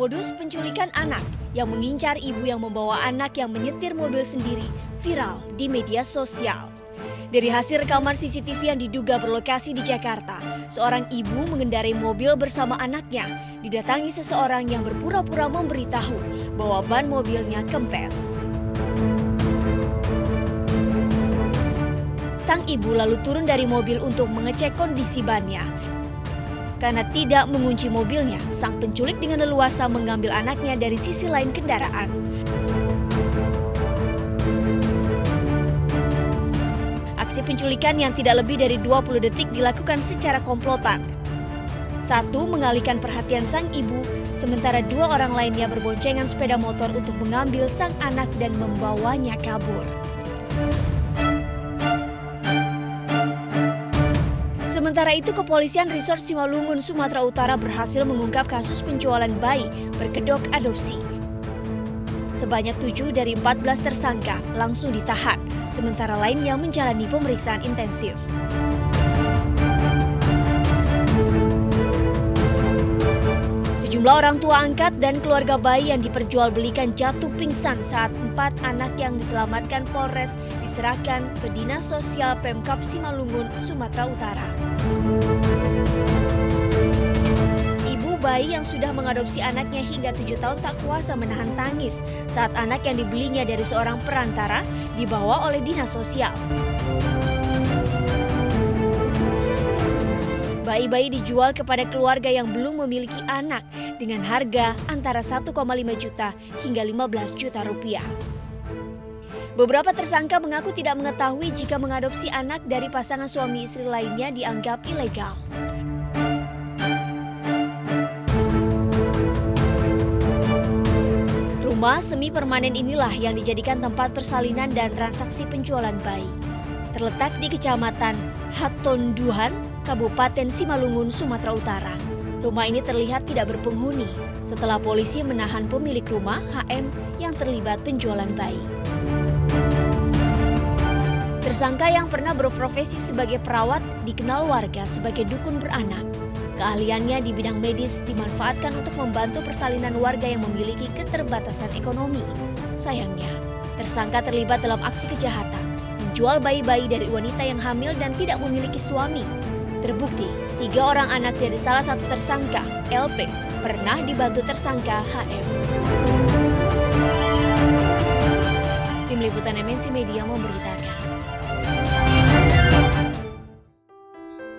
Modus penculikan anak yang mengincar ibu yang membawa anak yang menyetir mobil sendiri viral di media sosial. Dari hasil rekaman CCTV yang diduga berlokasi di Jakarta, seorang ibu mengendarai mobil bersama anaknya, didatangi seseorang yang berpura-pura memberitahu bahwa ban mobilnya kempes. Sang ibu lalu turun dari mobil untuk mengecek kondisi bannya. Karena tidak mengunci mobilnya, sang penculik dengan leluasa mengambil anaknya dari sisi lain kendaraan. Aksi penculikan yang tidak lebih dari 20 detik dilakukan secara komplotan. Satu mengalihkan perhatian sang ibu, sementara dua orang lainnya berboncengan sepeda motor untuk mengambil sang anak dan membawanya kabur. Sementara itu, Kepolisian Resort Simalungun, Sumatera Utara berhasil mengungkap kasus penjualan bayi berkedok adopsi. Sebanyak 7 dari 14 tersangka langsung ditahan, sementara lain yang menjalani pemeriksaan intensif. Sejumlah orang tua angkat dan keluarga bayi yang diperjualbelikan jatuh pingsan saat 4 anak yang diselamatkan Polres diserahkan ke Dinas Sosial Pemkab Simalungun, Sumatera Utara. Bayi yang sudah mengadopsi anaknya hingga 7 tahun tak kuasa menahan tangis saat anak yang dibelinya dari seorang perantara dibawa oleh dinas sosial. Bayi-bayi dijual kepada keluarga yang belum memiliki anak dengan harga antara 1,5 juta hingga 15 juta rupiah. Beberapa tersangka mengaku tidak mengetahui jika mengadopsi anak dari pasangan suami istri lainnya dianggap ilegal. Rumah semi permanen inilah yang dijadikan tempat persalinan dan transaksi penjualan bayi. Terletak di Kecamatan Hatonduhan, Kabupaten Simalungun, Sumatera Utara. Rumah ini terlihat tidak berpenghuni setelah polisi menahan pemilik rumah, HM, yang terlibat penjualan bayi. Tersangka yang pernah berprofesi sebagai perawat dikenal warga sebagai dukun beranak. Keahliannya di bidang medis dimanfaatkan untuk membantu persalinan warga yang memiliki keterbatasan ekonomi. Sayangnya, tersangka terlibat dalam aksi kejahatan, menjual bayi-bayi dari wanita yang hamil dan tidak memiliki suami. Terbukti, 3 orang anak dari salah satu tersangka, LP, pernah dibantu tersangka HM. Tim Liputan MNC Media memberitakan.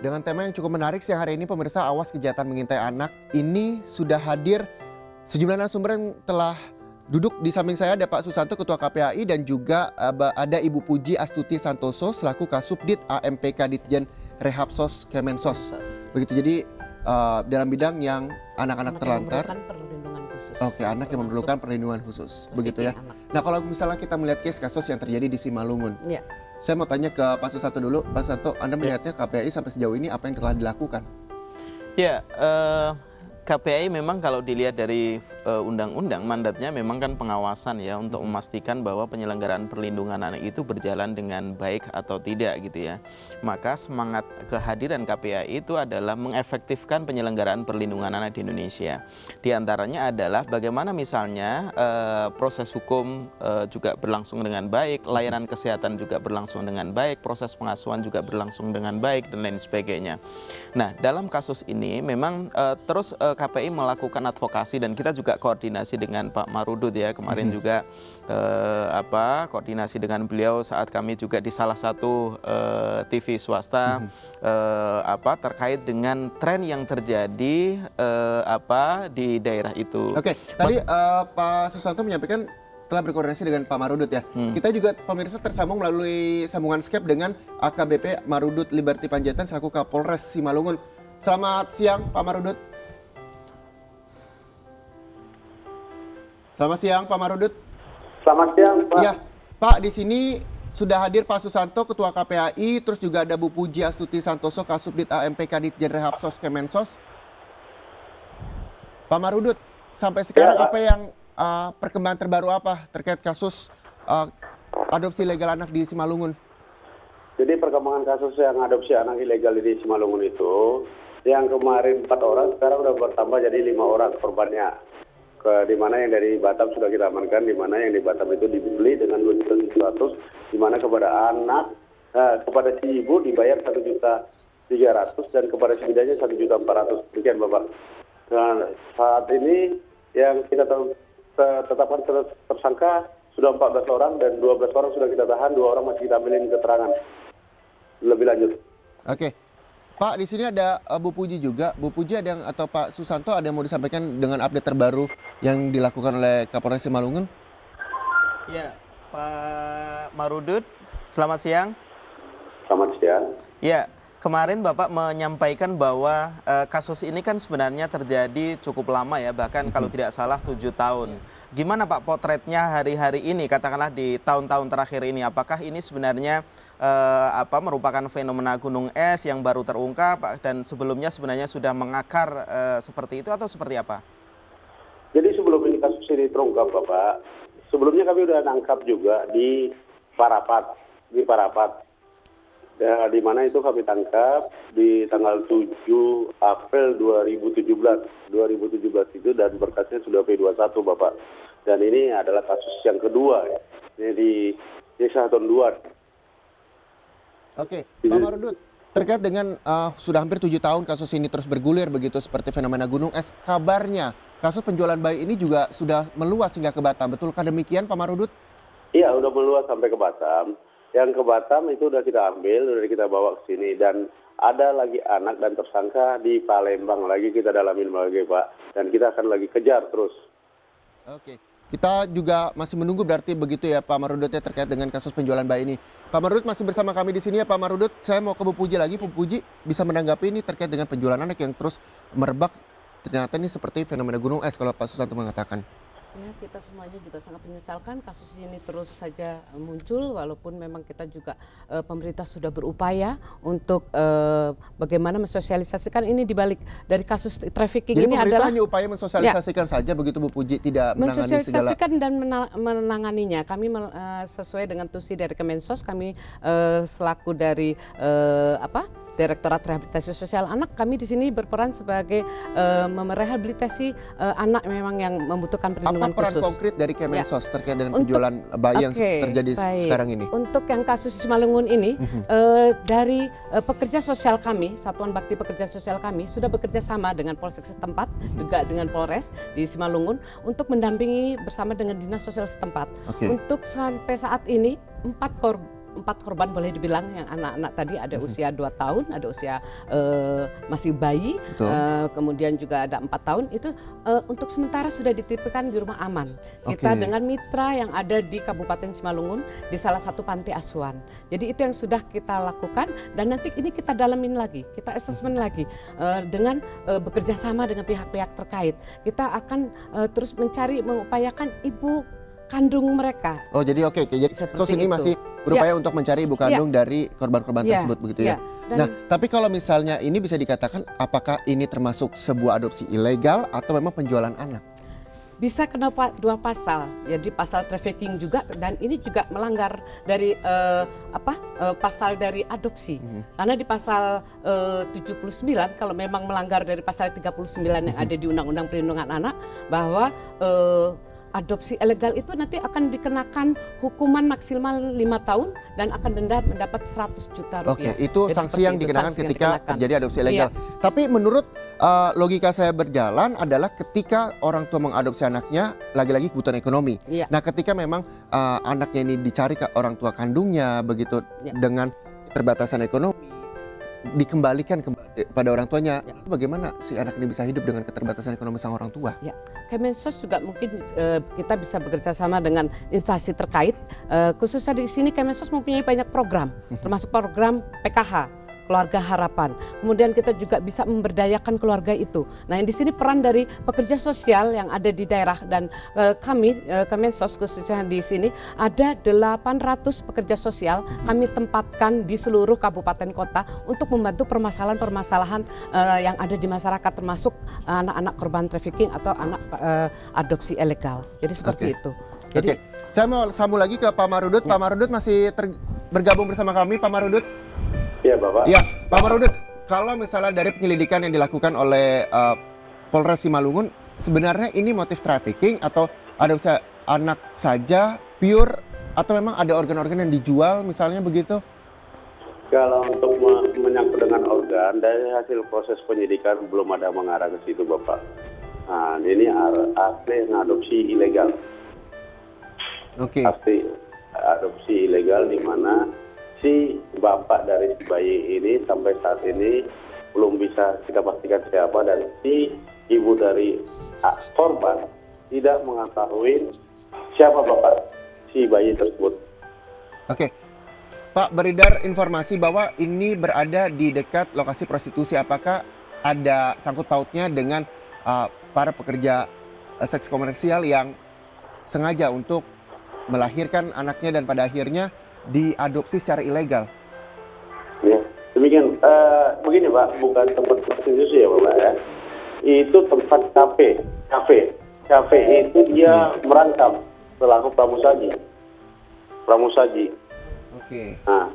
Dengan tema yang cukup menarik siang hari ini, pemirsa, awas kejahatan mengintai anak. Ini sudah hadir sejumlah narasumber yang telah duduk di samping saya. Ada Pak Susanto, Ketua KPAI, dan juga ada Ibu Puji Astuti Santoso selaku Kasubdit AMPK Ditjen Rehapsos Kemensos. Begitu, jadi dalam bidang yang anak-anak terlantar. Oke, anak yang memerlukan perlindungan khusus. Begitu ya. Nah, kalau misalnya kita melihat case kasus yang terjadi di Simalungun. Ya. Saya mau tanya ke Pak Susanto dulu. Pak Susanto, Anda melihatnya KPAI sampai sejauh ini apa yang telah dilakukan? Ya, KPAI memang kalau dilihat dari undang-undang, mandatnya memang kan pengawasan ya, untuk memastikan bahwa penyelenggaraan perlindungan anak itu berjalan dengan baik atau tidak gitu ya. Maka semangat kehadiran KPAI itu adalah mengefektifkan penyelenggaraan perlindungan anak di Indonesia. Di antaranya adalah bagaimana misalnya proses hukum juga berlangsung dengan baik, layanan kesehatan juga berlangsung dengan baik, proses pengasuhan juga berlangsung dengan baik, dan lain sebagainya. Nah, dalam kasus ini memang terus KPI melakukan advokasi, dan kita juga koordinasi dengan Pak Marudut ya kemarin juga koordinasi dengan beliau saat kami juga di salah satu TV swasta terkait dengan tren yang terjadi di daerah itu. Oke, tadi Pak Susanto menyampaikan telah berkoordinasi dengan Pak Marudut ya. Kita juga pemirsa tersambung melalui sambungan Skype dengan AKBP Marudut Liberty Panjaitan selaku Kapolres Simalungun. Selamat siang Pak Marudut. Selamat siang Pak Marudut. Selamat siang Pak. Ya, Pak, di sini sudah hadir Pak Susanto, Ketua KPAI, terus juga ada Bu Puji Astuti Santoso, Kasubdit AMPK Ditjen Rehapsos Kemensos. Pak Marudut, sampai sekarang ya, apa yang perkembangan terbaru apa terkait kasus adopsi ilegal anak di Simalungun? Jadi perkembangan kasus yang adopsi anak ilegal di Simalungun itu, yang kemarin 4 orang sekarang sudah bertambah jadi 5 orang korbannya. di mana yang dari Batam sudah kita amankan, di mana yang di Batam itu dibeli dengan 2.700.000, di mana kepada anak, kepada si ibu dibayar 1.300.000 dan kepada si bidanya 1.400.000. Demikian Bapak. Nah, saat ini yang kita tetapkan tersangka sudah 14 orang dan 12 orang sudah kita tahan, 2 orang masih kita ambilin keterangan lebih lanjut. Oke. Pak, di sini ada Bu Puji juga. Bu Puji ada yang, atau Pak Susanto ada yang mau disampaikan dengan update terbaru yang dilakukan oleh Kapolres Simalungun? Ya, Pak Marudut, selamat siang. Selamat siang. Ya, kemarin Bapak menyampaikan bahwa kasus ini kan sebenarnya terjadi cukup lama ya, bahkan kalau tidak salah 7 tahun. Gimana Pak potretnya hari-hari ini, katakanlah di tahun-tahun terakhir ini? Apakah ini sebenarnya merupakan fenomena gunung es yang baru terungkap dan sebelumnya sebenarnya sudah mengakar seperti itu atau seperti apa? Jadi sebelum ini kasus ini terungkap Bapak, sebelumnya kami sudah nangkap juga di Parapat, ya, di mana itu kami tangkap di tanggal 7 April 2017 itu dan berkasnya sudah P21 Bapak. Dan ini adalah kasus yang kedua ya. Ini di Desa Tonduan. Oke, Pak Marudut, terkait dengan sudah hampir 7 tahun kasus ini terus bergulir begitu seperti fenomena gunung es, kabarnya kasus penjualan bayi ini juga sudah meluas hingga ke Batam. Betulkah demikian Pak Marudut? Iya, sudah meluas sampai ke Batam. Yang ke Batam itu sudah kita ambil, sudah kita bawa ke sini. Dan ada lagi anak dan tersangka di Palembang lagi, kita dalamin lagi Pak. Dan kita akan lagi kejar terus. Oke, kita juga masih menunggu berarti begitu ya Pak Marudut ya terkait dengan kasus penjualan bayi ini. Pak Marudut masih bersama kami di sini ya Pak Marudut. Saya mau ke Bu Puji lagi, Bu Puji bisa menanggapi ini terkait dengan penjualan anak yang terus merebak. Ternyata ini seperti fenomena gunung es kalau Pak Susanto mengatakan. Ya, kita semuanya juga sangat menyesalkan kasus ini terus saja muncul, walaupun memang kita juga pemerintah sudah berupaya untuk bagaimana mensosialisasikan ini dibalik dari kasus trafficking. Jadi ini adalah upaya mensosialisasikan ya, saja begitu Bu Puji, tidak menangani segala. Mensosialisasikan dan menanganinya. Kami sesuai dengan tusi dari Kemensos, kami selaku dari Direktorat Rehabilitasi Sosial Anak, kami di sini berperan sebagai merehabilitasi anak memang yang membutuhkan perlindungan khusus. Apa peran konkret dari Kemensos ya, terkait dengan penjualan bayi yang terjadi sekarang ini? Untuk yang kasus Simalungun ini, dari pekerja sosial kami, Satuan Bakti Pekerja Sosial kami sudah bekerja sama dengan Polsek setempat, juga dengan Polres di Simalungun untuk mendampingi bersama dengan Dinas Sosial setempat. Untuk sampai saat ini 4 korban boleh dibilang yang anak-anak tadi ada usia 2 tahun, ada usia masih bayi, kemudian juga ada 4 tahun itu untuk sementara sudah dititipkan di rumah aman. Kita dengan mitra yang ada di Kabupaten Simalungun di salah satu panti asuhan. Jadi itu yang sudah kita lakukan dan nanti ini kita dalamin lagi, kita asesmen lagi dengan bekerja sama dengan pihak-pihak terkait. Kita akan terus mengupayakan ibu kandung mereka. Oh, jadi jadi seperti ini itu. Masih berupaya untuk mencari ibu kandung dari korban-korban tersebut begitu ya. Dan nah, tapi kalau misalnya ini bisa dikatakan apakah ini termasuk sebuah adopsi ilegal atau memang penjualan anak? Bisa kena 2 pasal, jadi pasal trafficking juga dan ini juga melanggar dari pasal dari adopsi. Karena di pasal 79 kalau memang melanggar dari pasal 39 yang ada di Undang-Undang Perlindungan Anak bahwa adopsi ilegal itu nanti akan dikenakan hukuman maksimal 5 tahun dan akan denda mendapat 100 juta rupiah. Oke, itu sanksi yang dikenakan ketika terjadi adopsi ilegal. Iya. Tapi menurut logika saya berjalan adalah ketika orang tua mengadopsi anaknya, lagi-lagi kebutuhan ekonomi. Iya. Nah, ketika memang anaknya ini dicari ke orang tua kandungnya begitu dengan keterbatasan ekonomi, dikembalikan kepada orang tuanya. Bagaimana si anak ini bisa hidup dengan keterbatasan ekonomi sang orang tua? Ya, Kemensos juga mungkin kita bisa bekerja sama dengan instansi terkait. Khususnya di sini Kemensos mempunyai banyak program, termasuk program PKH. Keluarga harapan. Kemudian kita juga bisa memberdayakan keluarga itu. Nah, di sini peran dari pekerja sosial yang ada di daerah dan kami Kemensos khususnya di sini ada 800 pekerja sosial kami tempatkan di seluruh kabupaten kota untuk membantu permasalahan-permasalahan yang ada di masyarakat termasuk anak-anak korban trafficking atau anak adopsi ilegal. Jadi seperti itu. Jadi saya mau sambung lagi ke Pak Marudut. Pak Marudut masih bergabung bersama kami, Pak Marudut. Iya Bapak. Iya Pak Marudut, kalau misalnya dari penyelidikan yang dilakukan oleh Polres Simalungun, sebenarnya ini motif trafficking atau ada usaha anak saja pure atau memang ada organ-organ yang dijual misalnya begitu? Kalau untuk menyangkut dengan organ, dari hasil proses penyidikan belum ada mengarah ke situ, Bapak. Nah, ini asli adopsi ilegal. Oke. Okay. Asli adopsi ilegal di mana si bapak dari si bayi ini sampai saat ini belum bisa kita pastikan siapa, dan si ibu dari korban tidak mengetahui siapa bapak si bayi tersebut. Oke. Okay. Pak, beredar informasi bahwa ini berada di dekat lokasi prostitusi. Apakah ada sangkut pautnya dengan para pekerja seks komersial yang sengaja untuk melahirkan anaknya dan pada akhirnya diadopsi secara ilegal? Ya, demikian. Begini Pak, bukan tempat prostitusi ya Bapak ya. Itu tempat kafe. Kafe itu dia merangkap selaku pramusaji. Oke. Okay. Nah,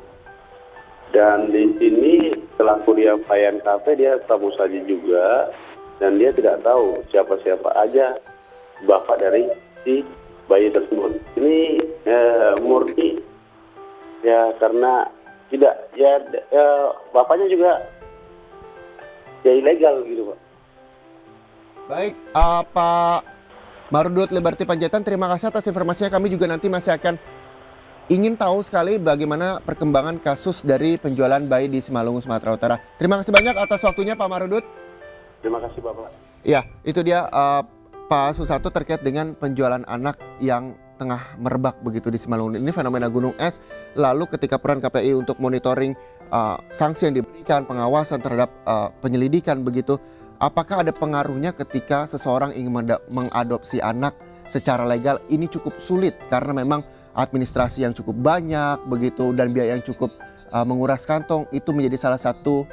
dan di sini selaku dia pelayan kafe, dia pramusaji juga, dan dia tidak tahu siapa-siapa aja bapak dari si bayi tersebut. Ini murni ya karena tidak ya bapaknya juga ya ilegal gitu Pak. Baik, Pak Marudut Liberty Panjaitan, terima kasih atas informasinya. Kami juga nanti masih akan ingin tahu sekali bagaimana perkembangan kasus dari penjualan bayi di Simalungun, Sumatera Utara. Terima kasih banyak atas waktunya Pak Marudut. Terima kasih Bapak. Ya, itu dia Pak Susanto terkait dengan penjualan anak yang tengah merebak begitu di Simalungun. Ini fenomena gunung es. Lalu ketika peran KPAI untuk monitoring sanksi yang diberikan, pengawasan terhadap penyelidikan begitu. Apakah ada pengaruhnya ketika seseorang ingin mengadopsi anak secara legal? Ini cukup sulit karena memang administrasi yang cukup banyak begitu dan biaya yang cukup menguras kantong. Itu menjadi salah satu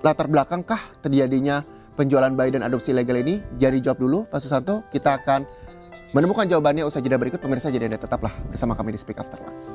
latar belakangkah terjadinya penjualan bayi dan adopsi ilegal ini? Jadi jawab dulu Pak Susanto, kita akan menemukan jawabannya usai jeda berikut. Pemirsa, jadi Anda tetaplah bersama kami di Speak After Lunch.